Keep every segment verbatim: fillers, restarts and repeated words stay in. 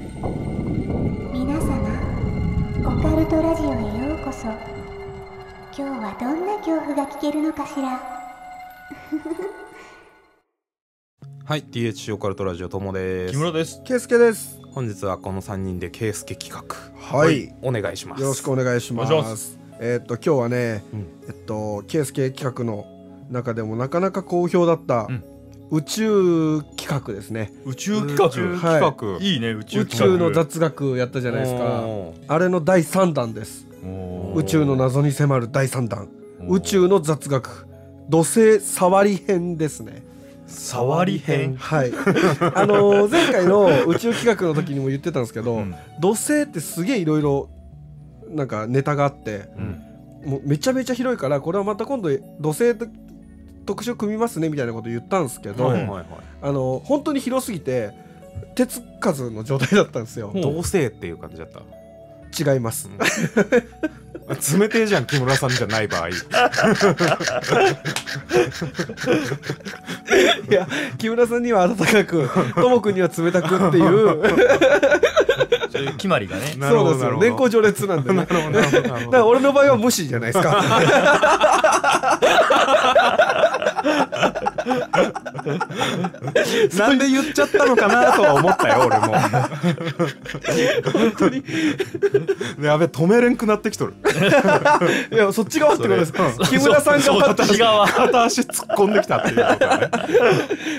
皆様、オカルトラジオへようこそ。今日はどんな恐怖が聞けるのかしら。はい、 ティーエイチシー オカルトラジオ、ともです。木村です。けいすけです。本日はこのさんにんでけいすけ企画、はい、お願いします。よろしくお願いします。えっと今日はね、うん、えっとけいすけ企画の中でもなかなか好評だった、うん、宇宙企画ですね。宇宙企画、宇宙企画、はい、いいね。宇宙企画、宇宙の雑学やったじゃないですか。あれのだいさんだんです。宇宙の謎に迫るだいさんだん、宇宙の雑学土星触り編ですね。触り編、はい。あの前回の宇宙企画の時にも言ってたんですけど、うん、土星ってすげえいろいろなんかネタがあって、うん、もうめちゃめちゃ広いから、これはまた今度土星特集組みますねみたいなこと言ったんですけど、あの本当に広すぎて手つかずの状態だったんですよ。土星っていう感じだった。違います、うん、冷てえじゃん木村さんじゃない場合。いや、木村さんには温かく、とも君には冷たくっていう決まりがね。そうですよ、年功序列なんでね。だから俺の場合は無視じゃないですか。なんで言っちゃったのかなとは思ったよ俺も。本当にやべ、止めれんくなってきとる。いや、そっち側ってことです。木村さんが片足突っ込んできたっていうこ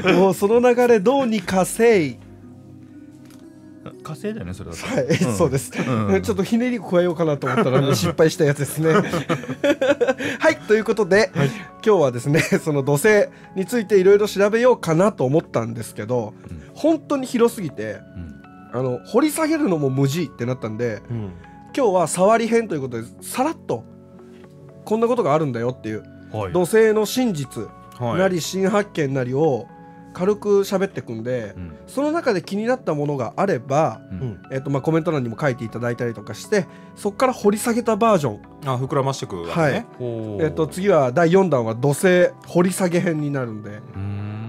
とね。もうその流れどうにかせい。火星だよね、それは。はい、そうです。ちょっとひねり加えようかなと思ったら失敗したやつですね。はい、ということで、はい、今日はですね、その土星についていろいろ調べようかなと思ったんですけど、うん、本当に広すぎて、うん、あの掘り下げるのも無事ってなったんで、うん、今日は触り編ということでさらっとこんなことがあるんだよっていう、はい、土星の真実なり新発見なりを軽く喋っていくんで、うん、その中で気になったものがあれば、うん、えっとまあコメント欄にも書いていただいたりとかして、そこから掘り下げたバージョン、あ、膨らましていくわけね。はい、えっと次はだいよんだんは土星掘り下げ編になるんで、ん、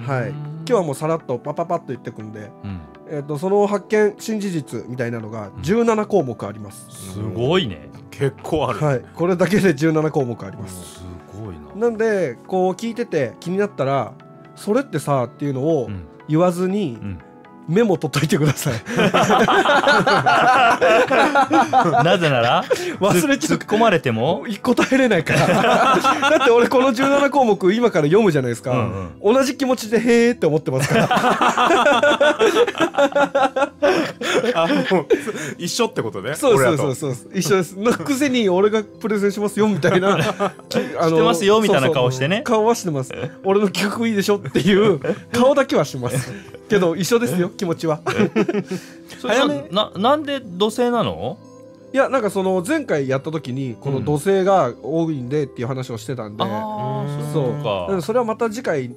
はい、今日はもうさらっとパパパッと言っていくんで、うん、えっとその発見新事実みたいなのがじゅうななこうもくあります。うん、すごいね、結構ある。はい、これだけでじゅうななこうもくあります。すごいな。なんでこう聞いてて気になったら、それってさっていうのを言わずにメモ取っといてください。なぜなら忘れちゃって突っ込まれても答えれないから。だって俺このじゅうななこうもく今から読むじゃないですか。うん、うん、同じ気持ちでへーって思ってますから。あ、もう一緒ってことね。そうそうそうそう、一緒です。なくせに俺がプレゼンしますよみたいな、してますよみたいな顔してね。顔はしてます。俺の企画いいでしょっていう顔だけはしますけど、一緒ですよ気持ちは。な, なんで土星なの？いや、なんかその前回やった時にこの土星が多いんでっていう話をしてたんで、うん、そう、それはまた次回、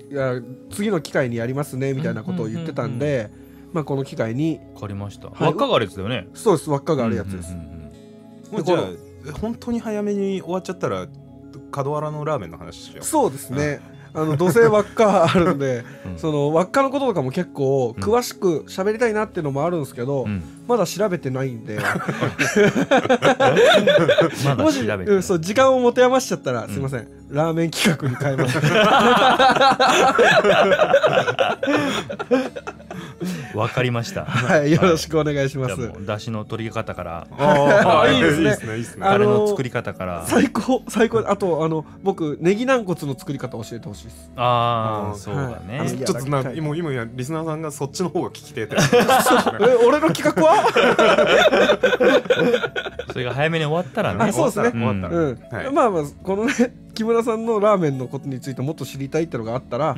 次の機会にやりますねみたいなことを言ってたんで、まあこの機会に。わかりました。はい、輪っかがあるやつだよね。そうです。輪っかがあるやつです。じゃあ本当に早めに終わっちゃったら角原のラーメンの話しよう。そうですね。あの土星輪っかあるんで、うん、その輪っかのこととかも結構詳しく喋りたいなっていうのもあるんですけど、うん、まだ調べてないんで。もし、うん、そう時間を持て余しちゃったらすいません、うん、ラーメン企画に変えます。わかりました。はい、よろしくお願いします。出汁の取り方から、あ、いいですね、いいですね。あれの作り方から、最高最高。あとあの僕ネギ軟骨の作り方教えてほしいです。ああ、そうだね。ちょっとな、今今やリスナーさんがそっちの方が聞きてて。俺の企画は？それが早めに終わったらね。そうですね。終わったら。まあまあこのね、木村さんのラーメンのことについてもっと知りたいってのがあったら。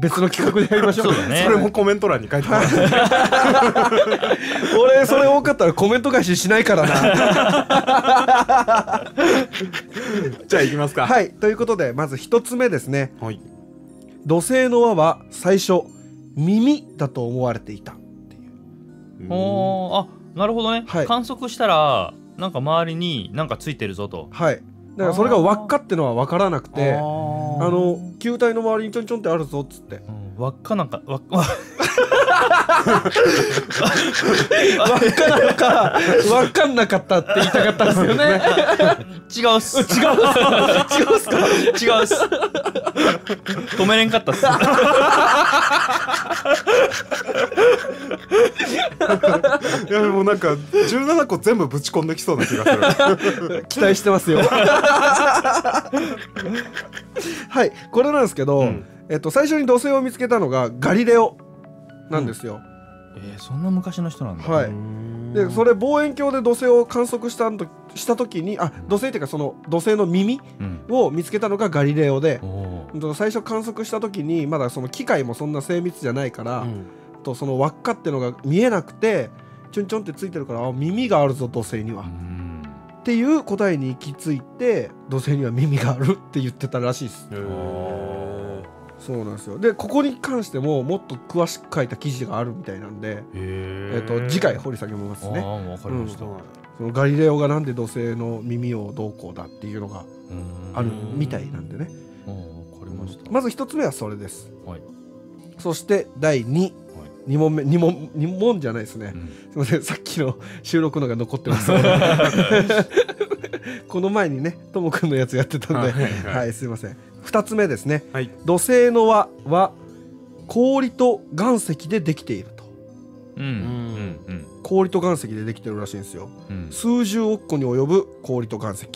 別の企画でやりましょう。 そうだね、それもコメント欄に書いてます。俺それ多かったらコメント返ししないからな。じゃあいきますか。はい、ということでまず一つ目ですね、はい、土星の輪は最初耳だと思われていたっていう。おー、あ、なるほどね、はい、観測したらなんか周りになんかついてるぞと。はい、だからそれが輪っかってのは分からなくて、あの球体の周りにちょんちょんってあるぞっつって、うん、輪っかなんか輪っか分からなか分かんなかったって言いたかったんですよね。違うっす違うっす違うっす止めれんかったっす。いやもうなんかじゅうななこ全部ぶち込んできそうな気がする。期待してますよ。はい、これなんですけど、うん、えっと最初に土星を見つけたのがガリレオなんですよ。うん、えー、そんな昔の人なんだ。はい。でそれ望遠鏡で土星を観測したとした時に、あ、土星っていうかその土星の耳を見つけたのがガリレオで、うん、最初観測した時にまだその機械もそんな精密じゃないから、うん、とその輪っかってのが見えなくてチュンチュンってついてるから、あ、耳があるぞ土星には、うん、っていう答えに行き着いて土星には耳があるって言ってたらしいです。そうなんですよ。でここに関してももっと詳しく書いた記事があるみたいなんで、えっと次回掘り下げますね。わかりました、うん、そのガリレオがなんで土星の耳をどうこうだっていうのがあるみたいなんでね。わかりました。まずひとつめはそれです、はい、そしてだいに、二問目、二問、二問じゃないですね。うん、すみません、さっきの収録のが残ってます。この前にね、ともくんのやつやってたんで、はい、はいはい、すみません。二つ目ですね。はい、土星の輪は氷と岩石でできていると。うんうん、氷と岩石でできてるらしいんですよ。うん、数十億個に及ぶ氷と岩石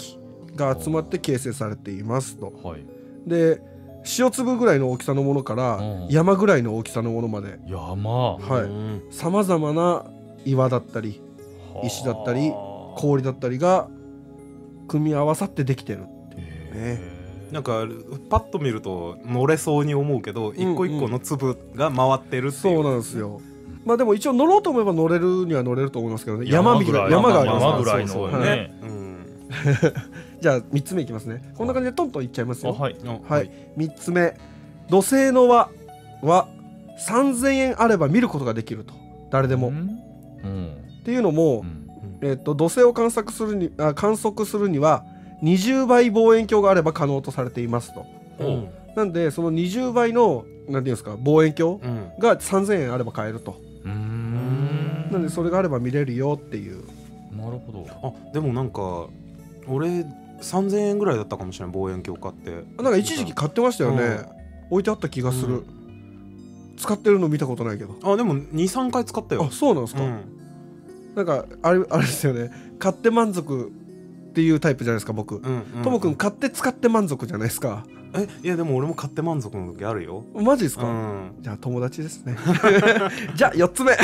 が集まって形成されていますと。はい、で。塩粒ぐらいの大きさのものから山ぐらいの大きさのものまで、さまざまな岩だったり石だったり氷だったりが組み合わさってできてるっていうね。なんかパッと見ると乗れそうに思うけど、一個一個の粒が回ってるっていう。そうなんですよ。まあでも一応乗ろうと思えば乗れるには乗れると思いますけどね。山みたいな山がありますから。そうね。じゃあみっつめいきますね。こんな感じでトントンいっちゃいますよ。はい、はい、みっつめ、土星の輪はさんぜんえんあれば見ることができると、誰でも、うん、っていうのも、うん、えっと土星を観測するにあ観測するにはにじゅうばい望遠鏡があれば可能とされていますと、うん、なんでそのにじゅうばいの何ていうんですか望遠鏡がさんぜんえんあれば買えると、うん、なんでそれがあれば見れるよっていう。なるほど。あ、でもなんか俺さんぜんえんぐらいだったかもしれない望遠鏡買って。なんか一時期買ってましたよね、うん、置いてあった気がする、うん、使ってるの見たことないけど。あ、でもにさんかい使ったよ。あ、そうなんですか、うん、なんかあれあれですよね、買って満足っていうタイプじゃないですか僕。ともくん買って使って満足じゃないですか。え、いやでも俺も買って満足の時あるよ。マジですか、うん、じゃあ友達ですね。じゃあよっつめ。す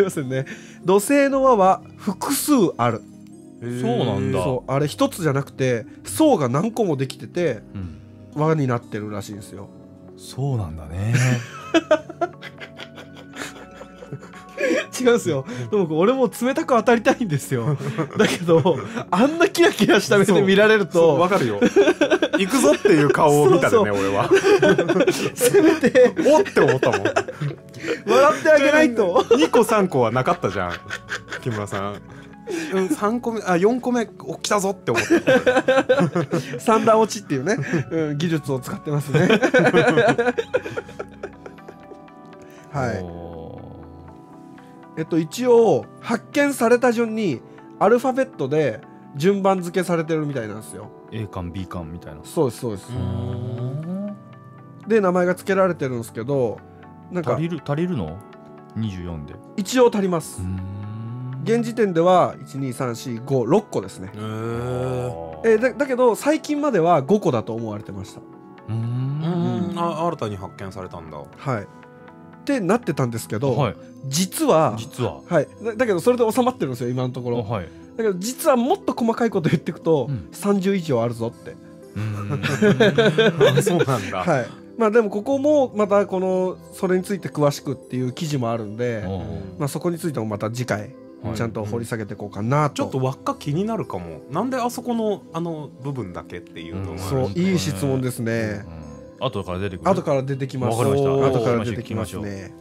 いませんね。土星の輪は複数ある。そうなんだ。そう、あれ一つじゃなくて層が何個もできてて、うん、輪になってるらしいんですよ。そうなんだね。違うんですよ。でも俺も冷たく当たりたいんですよ。だけどあんなキラキラした目で見られるとわかるよ。行くぞっていう顔を見たでね俺は。せめておって思ったもん。笑ってあげないと。にこさんこはなかったじゃん木村さん。さんこめ、あ、よんこめ来たぞって思った三段落ちっていうね、うん、技術を使ってますね。はい。えっと、一応発見された順にアルファベットで順番付けされてるみたいなんですよ。 A 館 B 館みたいな。そうですそうです。で名前が付けられてるんですけど、なんか足りる足りるのにじゅうよんで一応足ります。現時点ではひゃくにじゅうさんよんごろっこですね。えだ、だけど最近まではごこだと思われてました。うーん、うん、あ、新たに発見されたんだ。はいってなってたんですけど、はい、実は実は、はい、だ, だけどそれで収まってるんですよ今のところ、はい、だけど実はもっと細かいこと言っていくと、うん、さんじゅういじょうあるぞって。そうなんだ、はい、まあでもここもまたこのそれについて詳しくっていう記事もあるんで、まあそこについてもまた次回ちゃんと掘り下げていこうかなと。ちょっと輪っか気になるかも。なんであそこのあの部分だけっていうのも、うん、そう、いい質問ですね。うんうん、後から出てくる。後から出てきます。後から出てきますね。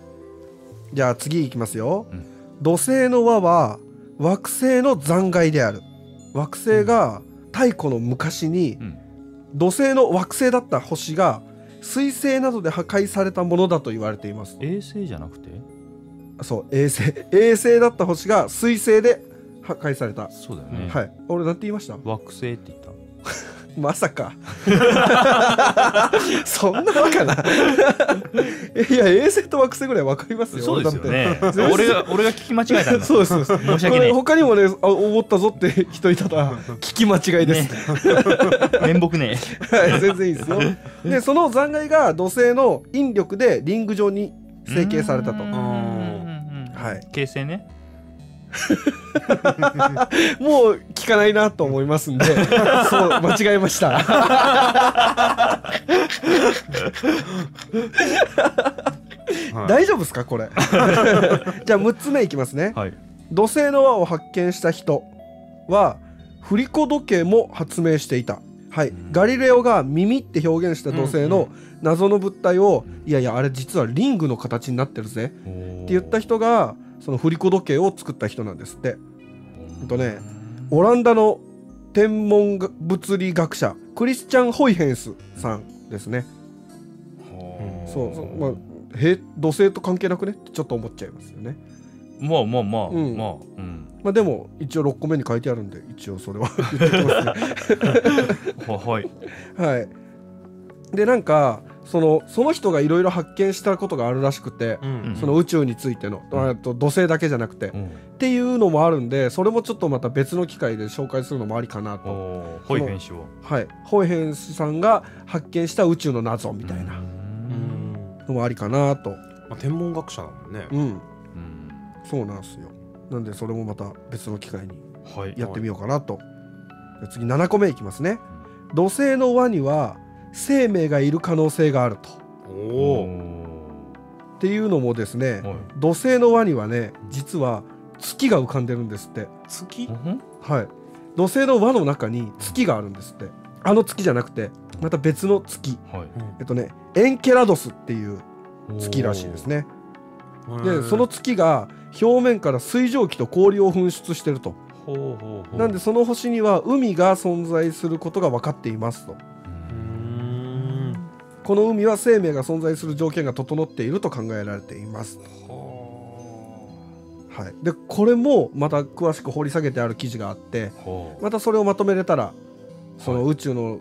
じゃあ次いきますよ。うん、土星の輪は惑星の残骸である。惑星が太古の昔に土星の惑星だった星が水星などで破壊されたものだと言われています。衛星じゃなくて、そう衛星衛星だった星が水星で破壊された。そうだよね、はい。俺なんて言いました？惑星って言ったまさかそんなわけないいや衛星と惑星ぐらいわかりますよ。そうですよね俺が俺が聞き間違えたんだそうですそうです。申し訳ない。他にもね思ったぞって人いたら聞き間違いです面目ねえ、はい、全然いいですよでその残骸が土星の引力でリング状に成形されたと。はい、形成ねもう聞かないなと思いますんでそう間違えました大丈夫ですかこれじゃあむっつめいきますね、はい、土星の輪を発見した人は振り子時計も発明していた。はい、ガリレオが耳って表現した土星の謎の物体を、いやいやあれ実はリングの形になってるぜって言った人がその振り子時計を作った人なんですって。えっとねオランダの天文物理学者クリスチャン・ホイヘンスさんですね。そうそう、まあ土星と関係なくねってちょっと思っちゃいますよね。まあまあまあまあ、うん、まあでも一応ろっこめに書いてあるんで一応それは言ってますねはい、はい、でなんかそのその人がいろいろ発見したことがあるらしくて、その宇宙についての、うん、と土星だけじゃなくて、うん、っていうのもあるんで、それもちょっとまた別の機会で紹介するのもありかなと。ホイヘン氏を、はい、ホイヘン氏さんが発見した宇宙の謎みたいなのもありかなと。まあ、天文学者だもんね。うん、うん、そうなんですよ。なんでそれもまた別の機会にやってみようかなと。はいはい、次ななこめいきますね。うん、土星の輪には生命がいる可能性があると。っていうのもですね、はい、土星の輪にはね実は月が浮かんでるんですって。月、はい、土星の輪の中に月があるんですって。あの月じゃなくてまた別の月、はい、えっとねエンケラドスっていう月らしいですね。でその月が表面から水蒸気と氷を噴出してると。なんでその星には海が存在することが分かっていますと。この海は生命が存在する条件が整っていると考えられています。はい、でこれもまた詳しく掘り下げてある記事があって、またそれをまとめれたらその宇宙の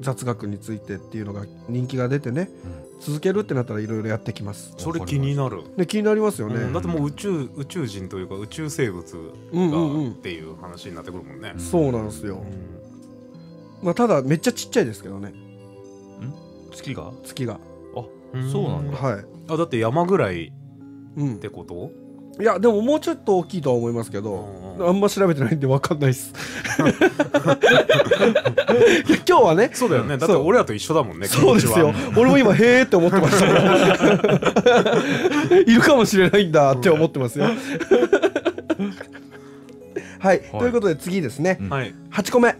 雑学についてっていうのが人気が出てね、うん、続けるってなったらいろいろやってきます。それ気になる。ね、気になりますよね。うん、だってもう宇宙宇宙人というか宇宙生物がっていう話になってくるもんね。うんうん、そうなんですよ。うん、まあただめっちゃちっちゃいですけどね。月が月があ、そうなんだ。はい、あだって山ぐらいってこと。うん、いやでももうちょっと大きいとは思いますけど、あんま調べてないんで分かんないっす今日はね。そうだよね、だって俺らと一緒だもんね。そうですよ、俺も今へーって思ってましたいるかもしれないんだって思ってますよはい、ということで次ですね、はちこめ。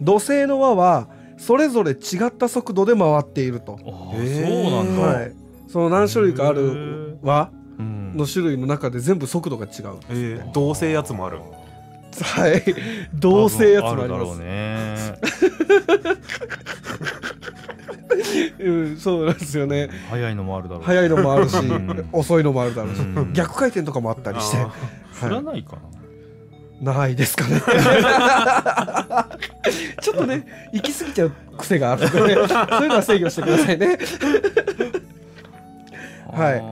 土星の輪はそれぞれ違った速度で回っていると。そうなんだ。はい、その何種類かある輪の種類の中で全部速度が違うんですね。同性やつもある。はい、同性やつもありますね。うん、そうなんですよね。速いのもあるだろう。速いのもあるし、遅いのもあるだろうし、逆回転とかもあったりして。知らないかな。ないですかねちょっとね行き過ぎちゃう癖があるので、ね、そういうのは制御してくださいねはい、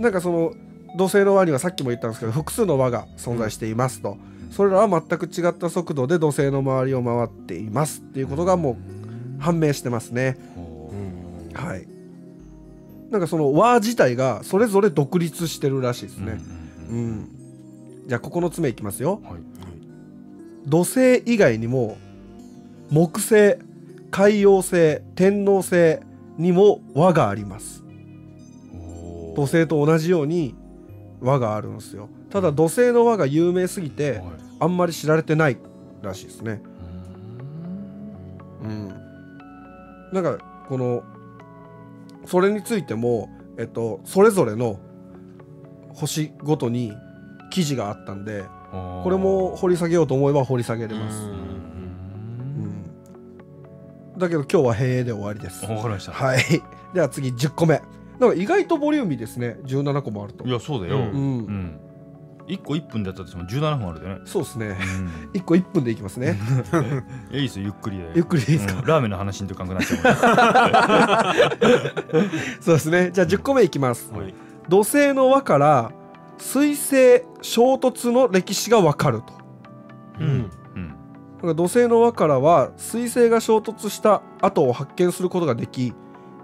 なんかその土星の輪にはさっきも言ったんですけど複数の輪が存在していますと、うん、それらは全く違った速度で土星の周りを回っていますっていうことがもう判明してますね。うん、はい、なんかその輪自体がそれぞれ独立してるらしいですね。うん、うん、じゃあここのつめいきますよ。はい、土星以外にも木星、海王星、天王星にも輪があります。土星と同じように輪があるんですよ。ただ土星の輪が有名すぎて、はい、あんまり知られてないらしいですね。うん、なんかこのそれについても、えっと、それぞれの星ごとに記事があったんで、これも掘り下げようと思えば掘り下げれます。うん、だけど今日はへえで終わりです。わかりました。はい、では次じゅっこめ。なんか意外とボリューミーですね。じゅうななこもあると。いやそうだよ、うん、うん、いっこいっぷんでやったとしてもじゅうななふんあるでね。そうですね、うん、いっこいっぷんでいきますね。いいですよゆっくりで。ゆっくりでいいですか、うん、ラーメンの話にという感覚になっちゃう。そうですね。じゃあじゅっこめいきます。はい、土星の輪から水星衝突の歴史がわかると。うん、うん、なんか土星の輪からは水星が衝突した跡を発見することができ、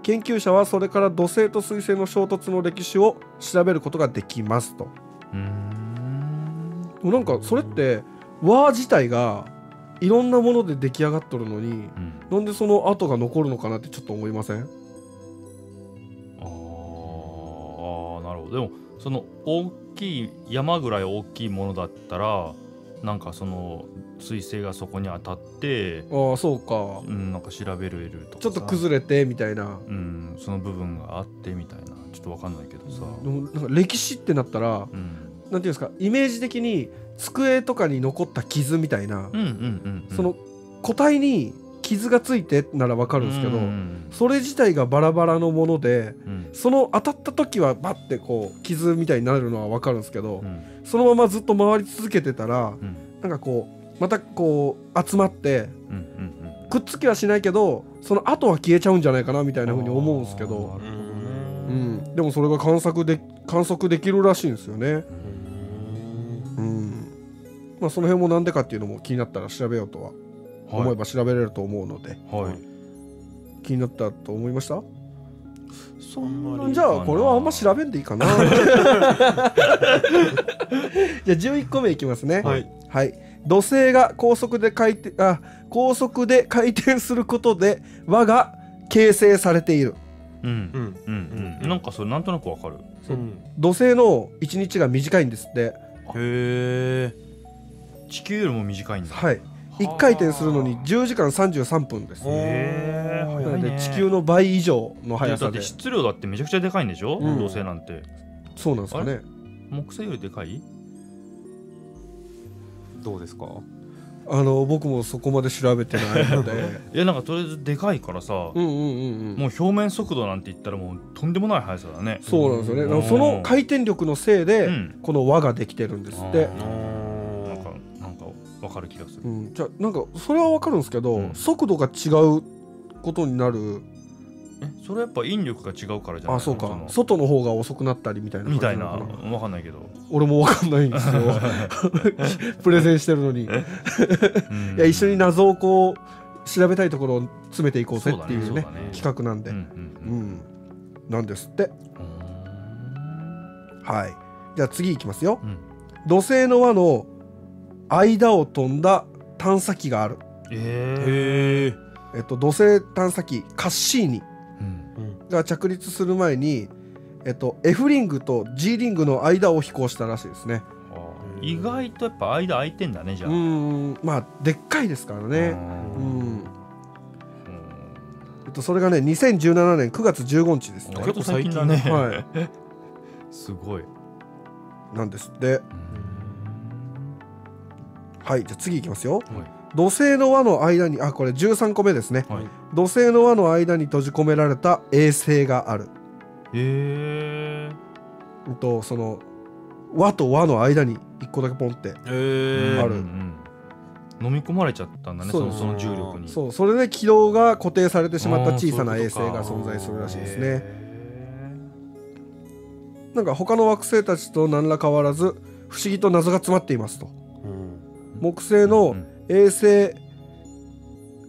研究者はそれから土星と水星の衝突の歴史を調べることができますと。うーん、なんかそれって輪自体がいろんなもので出来上がっとるのに、うん、なんでその跡が残るのかなってちょっと思いません？ああ、なるほど。でもその大きい山ぐらい大きいものだったらなんかその水星がそこに当たって、ああそうか、うん、なんか調べれるとかちょっと崩れてみたいな、うん、その部分があってみたいな、ちょっと分かんないけどさ、うん、なんか歴史ってなったら、うん、なんていうんですか、イメージ的に机とかに残った傷みたいな、その個体に傷がついてなら分かるんですけど、うんうん、それ自体がバラバラのもので、うん、その当たった時はバッてこう傷みたいになるのは分かるんですけど、うん、そのままずっと回り続けてたら、うん、なんかこうまたこう集まってくっつきはしないけどその後は消えちゃうんじゃないかなみたいなふうに思うんですけど、うん、でもそれが観測で観測できるらしいんですよね。うん、うん、まあその辺もなんでかっていうのも気になったら調べようとは。はい、思えば調べれると思うので、はい、気になったと思いました。そんなにじゃあこれはあんま調べんでいいかな。じゃあじゅういっこめいきますね。はい、はい、土星が高速で回転あ高速で回転することで輪が形成されている。うんうんうん、なんかそれなんとなくわかる。そう、うん、土星のいちにちが短いんですって。へえ、地球よりも短いんだ。はい、いっかい転するのにじゅうじかんさんじゅうさんぷんです。へー、なので地球の倍以上の速さで。だって質量だってめちゃくちゃでかいんでしょ、うん、土星なんて。そうなんですかね。木星よりでかい？どうですか？あの僕もそこまで調べてないので。いやなんかとりあえずでかいからさ、もう表面速度なんて言ったらもうとんでもない速さだね。そうなんですよね。その回転力のせいで、うん、この輪ができてるんですって。わかる気がする。うん、じゃあなんかそれはわかるんですけど、うん、速度が違うことになる。え、それはやっぱ引力が違うからじゃない？あ、そうか。その外の方が遅くなったりみたいな感じなのかな。みたいな。わかんないけど。俺もわかんないんですよ。プレゼンしてるのに。いや一緒に謎をこう調べたいところを詰めていこうぜっていうね企画なんで、うん、なんですって。はい。じゃあ次いきますよ。うん、土星の輪の間を飛んだ探査機がある。えー、えっと土星探査機カッシーニが着陸する前に、えっと、F リングと G リングの間を飛行したらしいですね。意外とやっぱ間空いてんだね。じゃあうん、まあでっかいですからね。うん、えっと、それがねにせんじゅうななねんくがつじゅうごにちですね。結構最近だね。はい、すごいなんですって。うん、はい、じゃあ次いきますよ。はい、土星の輪の間にあこれじゅうさんこめですね。はい、土星の輪の間に閉じ込められた衛星がある。えー、とその輪と輪の間にいっこだけポンってある。えーうんうん、飲み込まれちゃったんだね。 そ, その重力に。そう、それで軌道が固定されてしまった小さな衛星が存在するらしいですね。えー、なんか他の惑星たちと何ら変わらず不思議と謎が詰まっていますと。木星の衛星、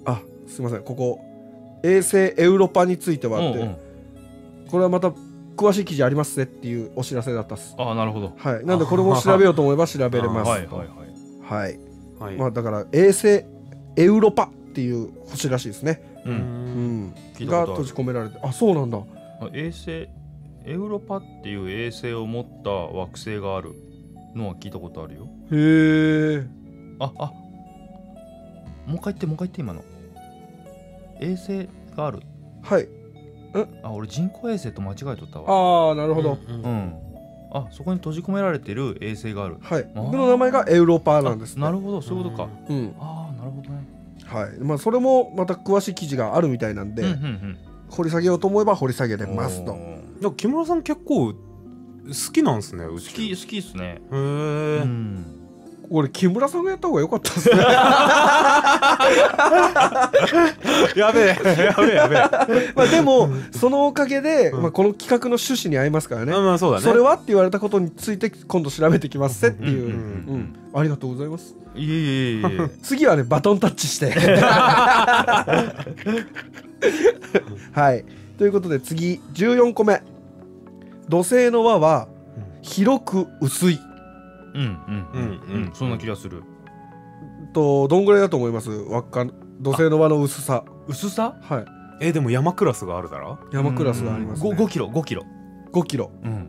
あ、すみません、ここ衛星エウロパについてはあって、うん、うん、これはまた詳しい記事ありますねっていうお知らせだったっす。ああ、なるほど。はい、なんでこれも調べようと思えば調べれます。はいはいはい。はい。まあだから衛星エウロパっていう星らしいですね。うん。うん、が閉じ込められて、あ、そうなんだ。衛星エウロパっていう衛星を持った惑星があるのは聞いたことあるよ。へえ。あ、あ、もう一回言ってもう一回言って今の衛星がある。はい、あ、俺人工衛星と間違えとったわ。ああ、なるほど。うん、うん、あ、そこに閉じ込められてる衛星がある。はい、僕の名前がエウロパなんですね。なるほど、そういうことか。うん、ああ、なるほどね。はいまあ、それもまた詳しい記事があるみたいなんで、うんうんうん、掘り下げようと思えば掘り下げれますと。でも木村さん結構好きなんですね。好き好きっすね。へえ。俺木村さんがやった方が良かったっすね。やべえやべえやべえ。まあでもそのおかげで、うんまあ、この企画の趣旨に合いますからね。まあそうだね。それはって言われたことについて今度調べてきますっていう。うんうんうんうん、ありがとうございます。いえいえいえ。次はねバトンタッチして。はい。ということで次じゅうよんこめ。土星の輪は広く薄い。うんうんうんうん、うん、そんな気がする。とどんぐらいだと思います？わっか土星の輪の薄さ。薄さ？はい。えでも山クラスがあるだろ？山クラスがありますね。ごキロごキロごキロ。うん。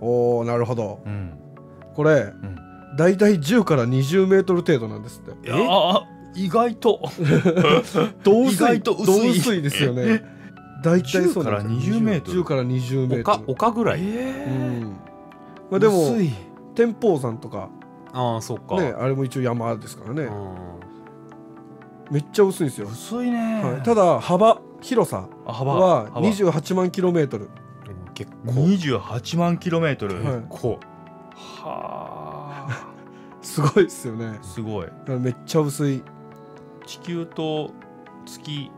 おおなるほど。うん、これ、うん、だいたいじゅうからにじゅうメートル程度なんですって。いやー意外と同意外と薄い薄いですよね。だいたいそうなんです。じゅうからにじゅうメートル。丘丘ぐらい。ええー。うん。まあ、でも薄い。天保山とか、ああ、そっか、ね、あれも一応山ですからね。めっちゃ薄いんですよ。薄いね、はい、ただ幅広さはにじゅうはちまんキロメートル。結構にじゅうはちまんキロメートル、はい、結構はあすごいですよね。すごい。めっちゃ薄い。地球と月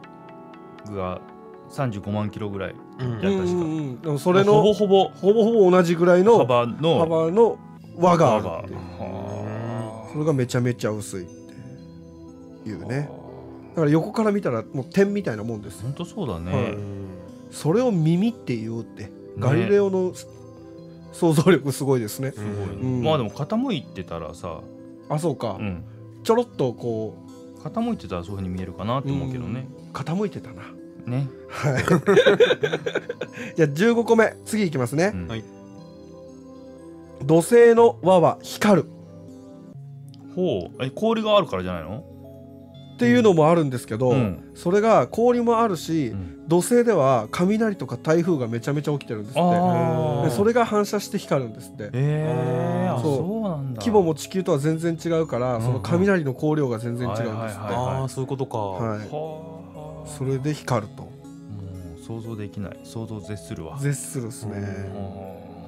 がさんじゅうごまんキロぐらいやったしか、うんうんうん、それのほぼほぼほぼほぼ同じぐらいの幅の幅の輪があるっていう。それがめちゃめちゃ薄いっていうね。だから横から見たらもう点みたいなもんです。本当そうだね、はい、それを耳って言うって、ね、ガリレオの想像力すごいですね。すごい、ねうん、まあでも傾いてたらさあそうか、うん、ちょろっとこう傾いてたらそういう風に見えるかなと思うけどね、うん、傾いてたなね。はいじゃあじゅうごこめ次いきますね、うんはい、土星の輪は光る。ほうえ氷があるからじゃないのっていうのもあるんですけど、うん、それが氷もあるし、うん、土星では雷とか台風がめちゃめちゃ起きてるんですって。でそれが反射して光るんですって。えー、そう、そうなんだ。規模も地球とは全然違うから、うん、その雷の光量が全然違うんですって。ああそういうことか、はい、はそれで光ると。うん想像できない。想像絶するわ。絶するですね。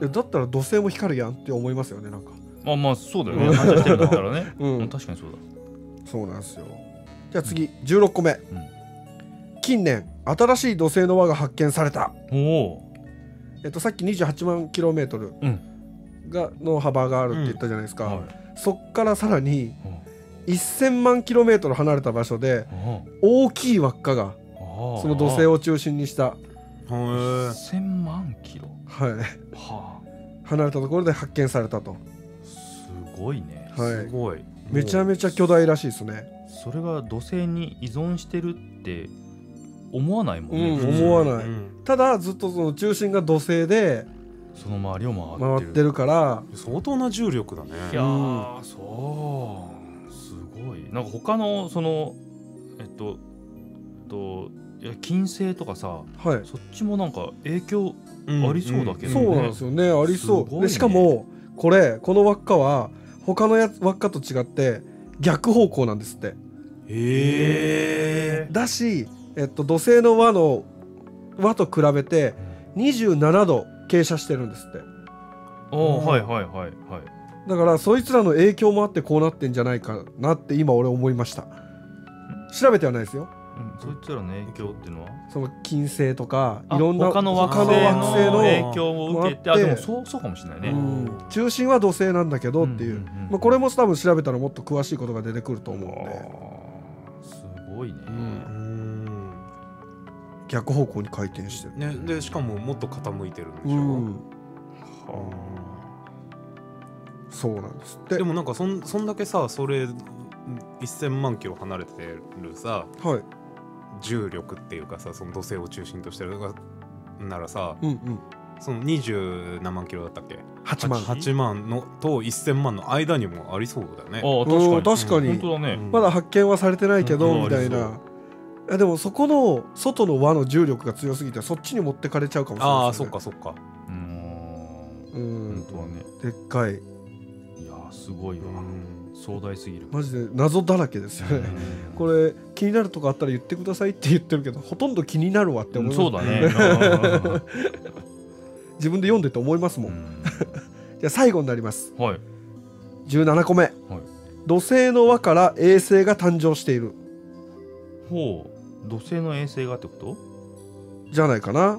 だったら土星も光るやんって思いますよね。なんかまあまあそうだよね、うん、反射してるんだったらね、うん、確かにそうだ。そうなんですよ。じゃあ次じゅうろっこめ、うん、近年新しい土星の輪が発見された。おお、えっと、さっきにじゅうはちまんキロメートルが、うん、の幅があるって言ったじゃないですか、うんはい、そっからさらに、うんせんまんキロメートル離れた場所で大きい輪っかがその土星を中心にしたせんまんキロ、はいはあ、離れたところで発見されたと。すごいね、はい、すごい。めちゃめちゃ巨大らしいですね。それが土星に依存してるって思わないもんね、うん、思わない、うん、ただずっとその中心が土星でその周りを回ってる、 回ってるから相当な重力だね。いやー、うん、そうなんか他のそのえっと、えっと、いや金星とかさ、はい、そっちもなんか影響ありそうだけどね、うんうん、そうなんですよね。ありそう、ね、でしかもこれこの輪っかは他のや輪っかと違って逆方向なんですって。へー。だし、えっと、土星の輪の輪と比べてにじゅうななど傾斜してるんですって。ああ、うん、はいはいはいはい。だからそいつらの影響もあってこうなってんじゃないかなって今俺思いました。調べてはないですよ、うん、そいつらの影響っていうのはその金星とかいろんな他の惑星の影響を受けて、あでもそう、そうかもしれないね、うん、中心は土星なんだけどっていう、うんうんうんまあ、これも多分調べたらもっと詳しいことが出てくると思うんで。すごいね、うん、逆方向に回転してる、ね、でしかももっと傾いてるんでしょ、うん、はあそうなんですって。でもなんかそ ん, そんだけさそれせんまんキロ離れてるさ、はい、重力っていうかさその土星を中心としてるならさ、うんうん、そのにじゅうなんまんキロだったっけはちまんはちまんのとせんまんの間にもありそうだね。あ確かに、うん、確かに、うん、まだ発見はされてないけど、うん、みたいな。あでもそこの外の輪の重力が強すぎてそっちに持ってかれちゃうかもしれないですね。あそっかそっか。うん、うん、本当はねでっかいいやすごいわ、うん、壮大すぎる。マジで謎だらけですよね、うん、これ気になるとこあったら言ってくださいって言ってるけど、ほとんど気になるわって思いますね、うん、そうだね自分で読んでて思いますもん、うん、じゃあ最後になります、はい、じゅうななこめ、はい、土星の輪から衛星が誕生している。ほう、土星の衛星がってことじゃないかな、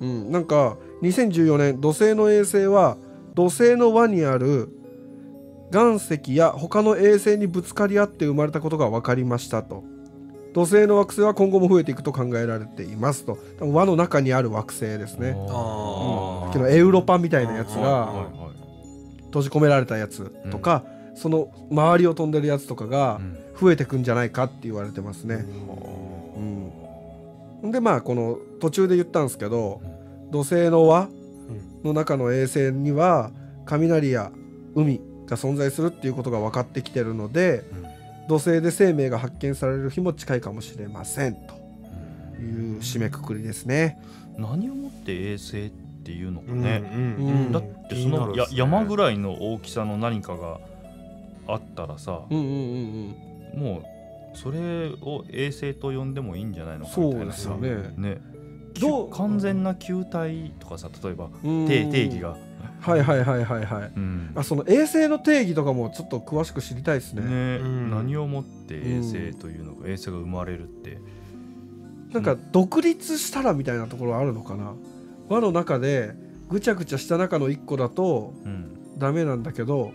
うん、うん、なんかにせんじゅうよねん土星の衛星は土星の輪にある岩石や他の衛星にぶつかり合って生まれたことが分かりましたと。土星の惑星は今後も増えていくと考えられていますと。多分輪の中にある惑星ですね。あ、うん、エウロパみたいなやつが閉じ込められたやつとか、うん、その周りを飛んでるやつとかが増えてくんじゃないかって言われてますね、うんうん、でまあこの途中で言ったんですけど、土星の輪の中の衛星には雷や海が存在するっていうことが分かってきてるので、うん、土星で生命が発見される日も近いかもしれませんという締めくくりですね。何をもって衛星っていうのかね、うんうん、だってその、うん、や山ぐらいの大きさの何かがあったらさ、もうそれを衛星と呼んでもいいんじゃないのかみたいなさ。そうですよね。ね、完全な球体とかさ、例えば定義が、はいはいはいはいはい、うん、あ、その衛星の定義とかもちょっと詳しく知りたいです ね, ね、うん、何をもって衛星というのが、うん、衛星が生まれるってなんか独立したらみたいなところあるのかな。輪の中でぐちゃぐちゃした中のいっこだとダメなんだけど、うんう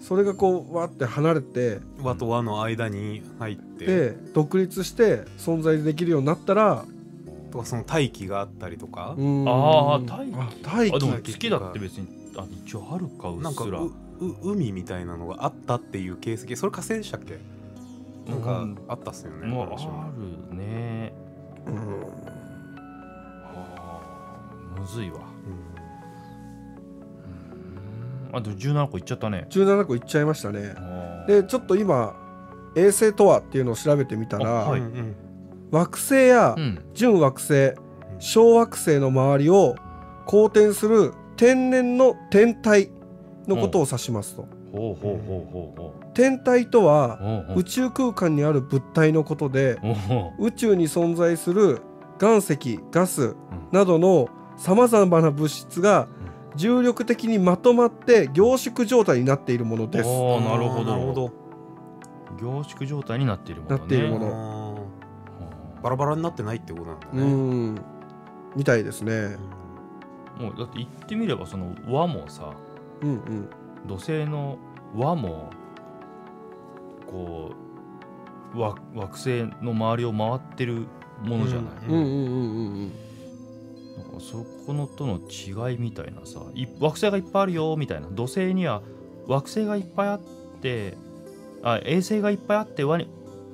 ん、それがこうわって離れて輪と輪の間に入ってで独立して存在できるようになったらとか、その大気があったりとか。ああ、大気。あ、でも月だって別にあ一応あるか、うっすら海みたいなのがあったっていう形跡。それ火星でしたっけ？なんかあったっすよね。まああるね。うん。むずいわ。あとじゅうななこいっちゃったね。じゅうななこいっちゃいましたね。でちょっと今衛星とはっていうのを調べてみたら。惑星や準惑星、小惑星の周りを公転する天然の天体のことを指しますと。天体とは宇宙空間にある物体のことで、宇宙に存在する岩石、ガスなどのさまざまな物質が重力的にまとまって凝縮状態になっているものです。あ、なるほど、凝縮状態になっているものね。なっているもの、バラバラになってないってことなんだね。うんみたいですね。もうだって言ってみればその輪もさ、うんうん、土星の輪もこう惑星の周りを回ってるものじゃない。そこのとの違いみたいなさ、い惑星がいっぱいあるよみたいな。土星には惑星がいっぱいあって、あ、衛星がいっぱいあって輪に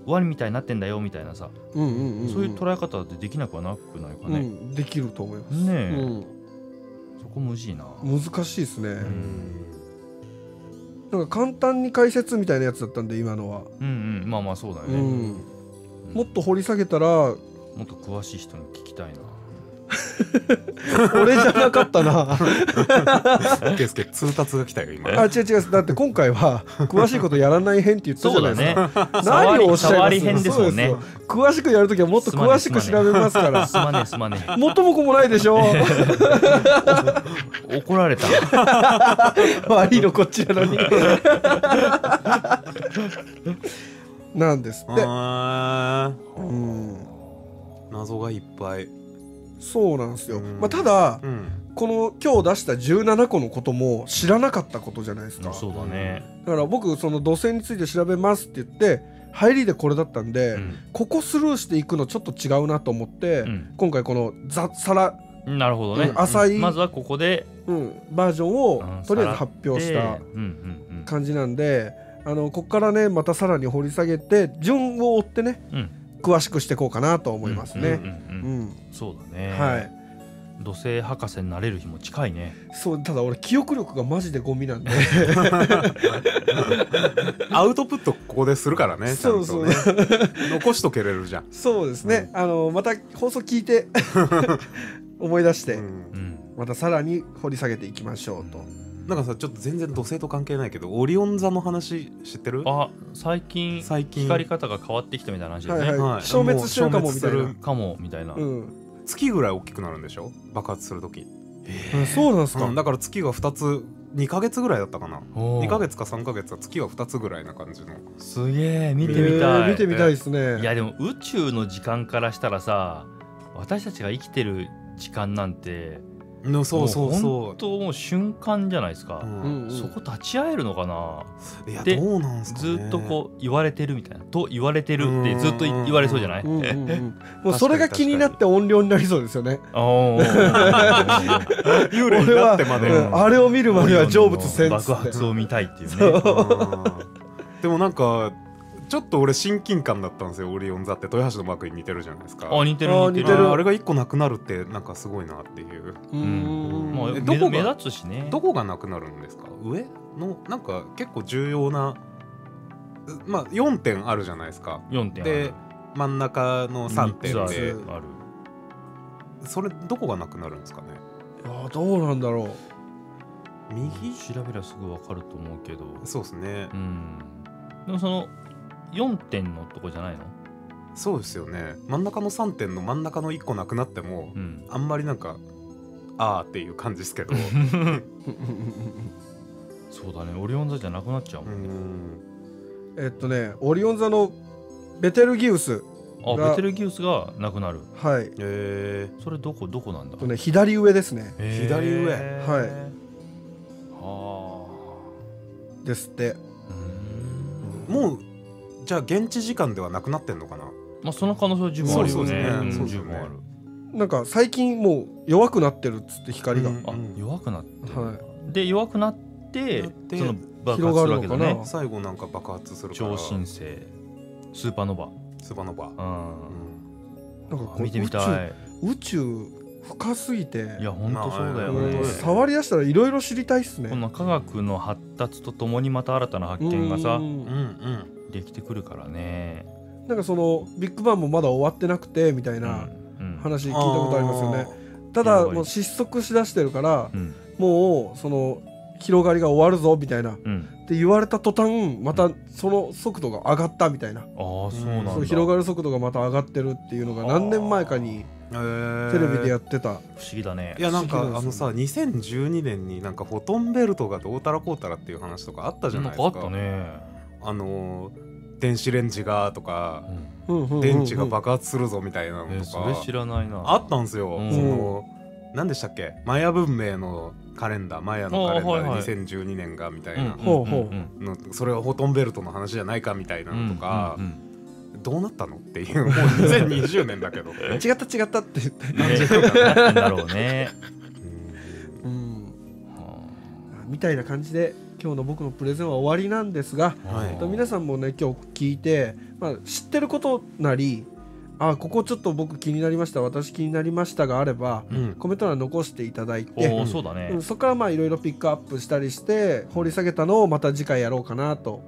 ワニみたいになってんだよみたいなさ、そういう捉え方ってできなくはなくないかね、うん、できると思いますねえ、うん、そこむずいな。難しいですね、うん、なんか簡単に解説みたいなやつだったんで今のは、うんうん、まあまあそうだよね、うん、もっと掘り下げたらもっと詳しい人に聞きたいな俺じゃなかったなケイスケ通達が来たよ今。あ、違う違う、だって今回は詳しいことやらない編って言ったじゃないですか。何をおっしゃいます。触り編ですもんね。詳しくやるときはもっと詳しく調べますから。すまねえすまねえ、元も子もないでしょ怒られた悪いのこっちなのになんですって。謎がいっぱい。そうなんですよ、うん、まあただ、うん、この今日出したじゅうななこのことも知らなかったことじゃないですか。そうだね。だから僕その土星について調べますって言って入りでこれだったんで、うん、ここスルーしていくのちょっと違うなと思って、うん、今回このざさら、なるほどね、浅い、うん、まずはここで、うん、バージョンをとりあえず発表した感じなんで、あのここからねまたさらに掘り下げて順を追ってね、うん、詳しくしていこうかなと思いますね。そうだね、はい、土星博士になれる日も近いね。そう、ただ俺記憶力がマジでゴミなんでアウトプットここでするからね。そうそう、ね、残しとけれるじゃん。そうですね、うん、あのまた放送聞いて思い出して、うん、またさらに掘り下げていきましょうと。うんなんかさ、ちょっと全然土星と関係ないけど、オリオン座の話知ってる？あ、最近最近光り方が変わってきたみたいな話ですね。はいはい、消滅するかもみたいな。消滅するかもみたいな。うん、月ぐらい大きくなるんでしょ？爆発するとき。え、そうなんですか。うん、だから月がふたつ、にかげつぐらいだったかな。にかげつかさんかげつは月がふたつぐらいな感じの。すげえ、見てみたい。見てみたいですね。いやでも宇宙の時間からしたらさ、私たちが生きてる時間なんて。のそうそうそう、本当もう瞬間じゃないですか。うん、そこ立ち会えるのかな。いやどうなんすかね。ずっとこう言われてるみたいな、と言われてるってずっと言われそうじゃない。うんうんうん、もうそれが気になって音量になりそうですよね。幽霊になってまであれを見るまでは成仏せん。爆発を見たいっていうね。うでもなんかちょっと俺親近感だったんですよ。オリオン座って豊橋のマークに似てるじゃないですか。あ、似てる似てる。あれが一個なくなるってなんかすごいなっていう。もうどこ目立つしね。どこがなくなるんですか？上のなんか結構重要な、まあよんてんあるじゃないですか。よんてんで真ん中のさんてんで、それどこがなくなるんですかね。あ、どうなんだろう。右調べりゃすぐ分かると思うけど。そうですね。でもそのよんてんのとこじゃないの？そうですよね。真ん中のさんてんの真ん中のいっこなくなっても、うん、あんまりなんかあーっていう感じですけどそうだね、オリオン座じゃなくなっちゃうもんね。うん、えっとねオリオン座のベテルギウスが、あ、ベテルギウスがなくなる。はい。えー、それどこどこなんだ？とね、左上ですね。えー、左上。はい、はあ、ですって。うん、もうじゃあ現地時間ではなくなってんのかな。まあその可能性は十分あるよね。十分ある。なんか最近もう弱くなってるっつって、光が弱くなって、で弱くなってその爆発するわけだね。最後なんか爆発するから超新星、スーパーノバ。スーパーノバ、なんか見てみたい。宇宙深すぎて。いや本当そうだよね。触り出したらいろいろ知りたいっすね。この科学の発達とともにまた新たな発見がさ、うんうん、できてくるからね。なんかそのビッグバンもまだ終わってなくてみたいな話聞いたことありますよね。うんうん、ただもう失速しだしてるから、うん、もうその広がりが終わるぞみたいな、うん、って言われた途端またその速度が上がったみたいな。あ、そうなんだ。その広がる速度がまた上がってるっていうのが何年前かにテレビでやってた。不思議だね。いやなんかあのさ、にせんじゅうにねんになんかフォトンベルトがどうたらこうたらっていう話とかあったじゃないですか。なんかあったね。あの電子レンジがとか、電池が爆発するぞみたいなのとか、知らないな。あったんですよ。その何でしたっけ、マヤ文明のカレンダー、マヤのカレンダーにせんじゅうにねんがみたいな、それはフォトンベルトの話じゃないかみたいなのとか、どうなったのっていう。もうにせんにじゅうねんだけど違った違ったってなんだろうね。みたいな感じで。今日の僕のプレゼンは終わりなんですが、はい、皆さんもね今日聞いて、まあ、知ってることなり、あ、ここちょっと僕気になりました、私気になりましたがあれば、うん、コメント欄残していただいて、うん、そうだね、うん、そこからまあいろいろピックアップしたりして掘り下げたのをまた次回やろうかなと。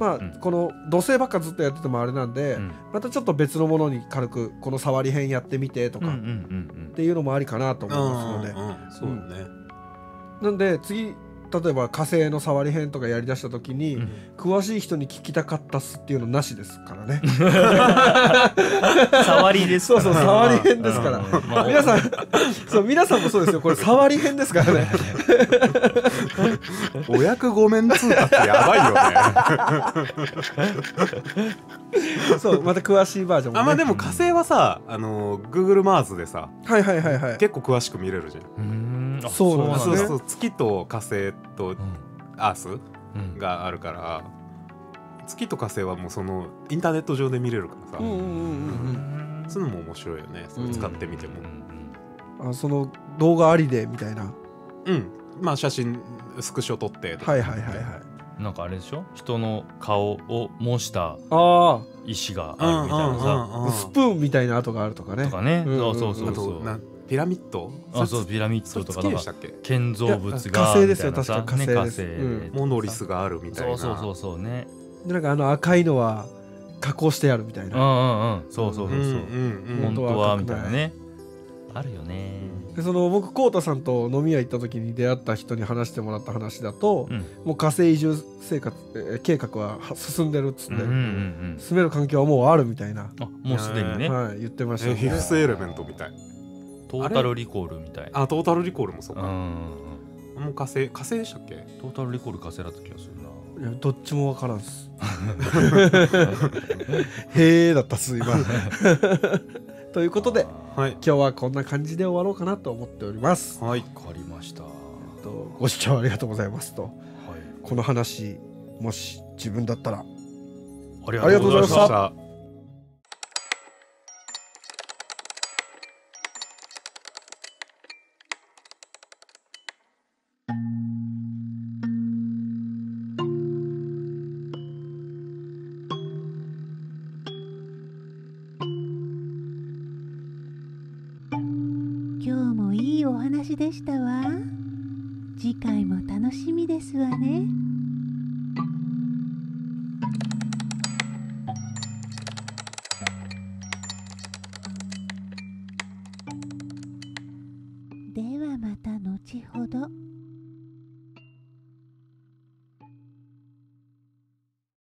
まあこの土星ばっかずっとやっててもあれなんで、うん、またちょっと別のものに軽くこの触り編やってみてとかっていうのもありかなと思いますので、なんで次例えば火星の触り編とかやりだした時に、うん、詳しい人に聞きたかったっすっていうのなしですからね。触りですから。そうそう、触り編ですから。皆さん、そう、皆さんもそうですよ。これ触り編ですからね。お役御免通達ってやばいよね。そう、また詳しいバージョンも、ね。あ、まあでも火星はさ、あの Google マーズでさ、はいはいはいはい、結構詳しく見れるじゃん。うん、そうなんですね。そうそう、月と火星とアースがあるから、うん、月と火星はもうそのインターネット上で見れるからさ、そういうのも面白いよね。それ使ってみても、うん、あ、その動画ありでみたいな、うん、まあ写真スクショ撮ってとか、はいはいはいはい、なんかあれでしょ、人の顔を模した石があるみたいなさ、スプーンみたいな跡があるとかね、とかね、そうそうそうそう、ピラミッド、あ、そう、ピラミッドとかなんか建造物が火星ですよ、確か火星です。モノリスがあるみたいな。そうそうそうそうね。でなんかあの赤いのは加工してあるみたいな。うんうんうん。そうそうそうそう。本当はみたいなね。あるよね。でその僕コウタさんと飲み屋行った時に出会った人に話してもらった話だと、うん、もう火星移住生活、えー、計画は進んでるっつって、住める環境はもうあるみたいな、あもうすでにね、はい、言ってました、ね、ヒフスエレメントみたい、トータルリコールみたい、 あ, あトータルリコールもそうか、うん、もう火星火星でしたっけ、トータルリコール火星だった気がするな。いやどっちもわからんすへえだったっす今ということで、はい、今日はこんな感じで終わろうかなと思っております。はい、わかりました。ご視聴ありがとうございますと、はい、この話もし自分だったらありがとうございました。でしたわ。次回も楽しみですわね。ではまた後ほど。